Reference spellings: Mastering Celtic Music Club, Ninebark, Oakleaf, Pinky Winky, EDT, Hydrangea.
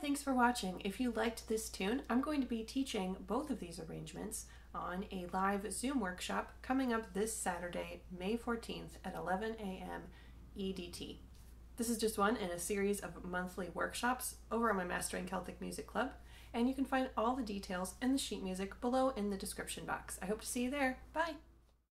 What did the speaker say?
Thanks for watching. If you liked this tune, I'm going to be teaching both of these arrangements on a live Zoom workshop coming up this Saturday, May 14th at 11 a.m. EDT. This is just one in a series of monthly workshops over on my Mastering Celtic Music Club, and you can find all the details and the sheet music below in the description box. I hope to see you there. Bye!